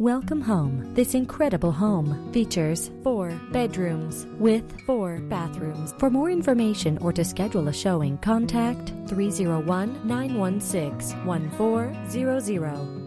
Welcome home. This incredible home features 4 bedrooms with 4 bathrooms. For more information or to schedule a showing, contact 301-916-1400.